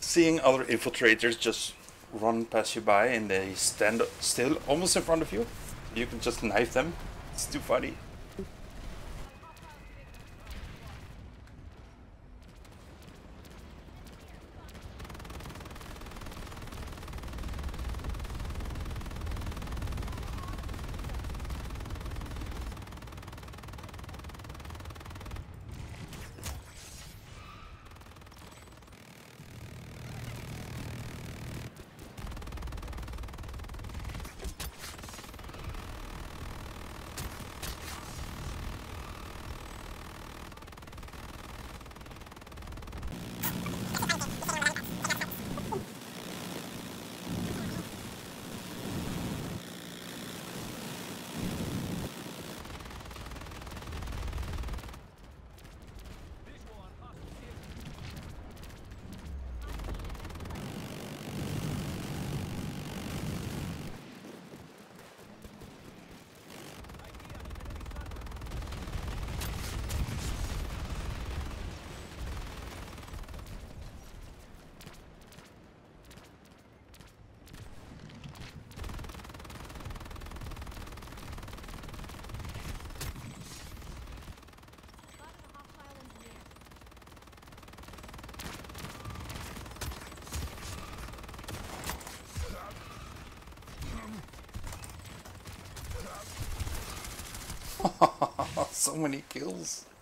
Seeing other infiltrators just run past you by and they stand still almost in front of you, you can just knife them. It's too funny. So many kills.